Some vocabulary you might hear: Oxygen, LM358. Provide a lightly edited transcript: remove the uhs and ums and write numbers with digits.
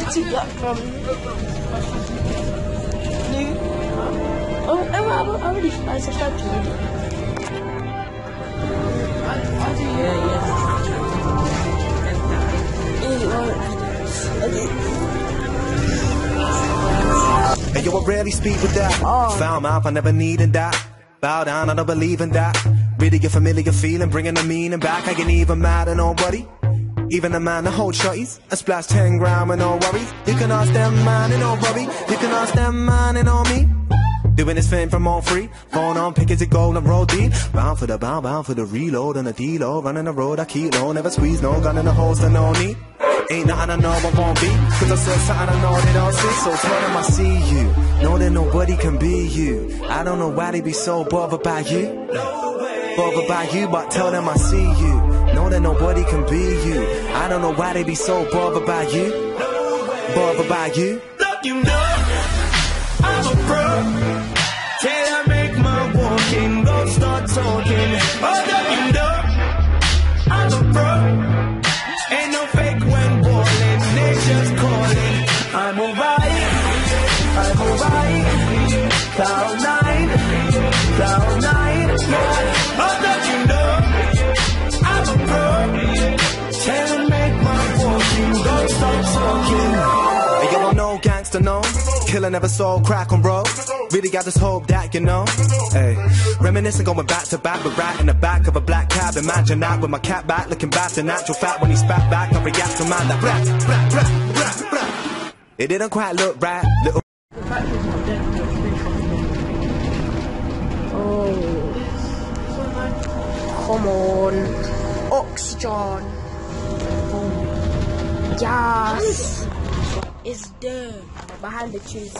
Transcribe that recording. And yo, I rarely speak with that. Foul mouth, I never needed that. Bow down, I don't believe in that. Really a familiar feeling, bringing the meaning back. I ain't even mad at nobody. Even a man that holds shorties, I splash 10 grand with no worries. You can ask them man and no worry. You can ask them man and all me. Doing this thing from all free. Phone on, pick as it go and roll deep. Bound for the bound, bound for the reload. On a D-low, running the road, I keep low. Never squeeze, no gun in the holster, no need. Ain't nothing I know I won't be. Cause I said something I know they don't see. So tell them I see you. Know that nobody can be you. I don't know why they be so bothered by you. Bothered by you, but tell them I see you. Know that nobody can be you. I don't know why they be so bothered by you. Bothered by you. Look, you know I'm a pro. Till I make my walking, don't start talking. Oh, look, you know I'm a pro. Ain't no fake when balling, they just calling. I'm alright, I'm alright. Cloud nine, cloud nine. Oh, look, you know I'm a pro. Tell him make my walking, don't stop talking. And yo, I'm no gangster, no. Killer never sold crack on road. Really got this hope that you know. Hey, reminiscing going back to back, but right in the back of a black cab. Imagine that with my cat back, looking back to natural fat. When he spat back, I react to man like brat, brat, brat, brat, brat. It didn't quite look right, little. Oh, come on. Oxygen. Boom. Yes. It's there. Behind the trees.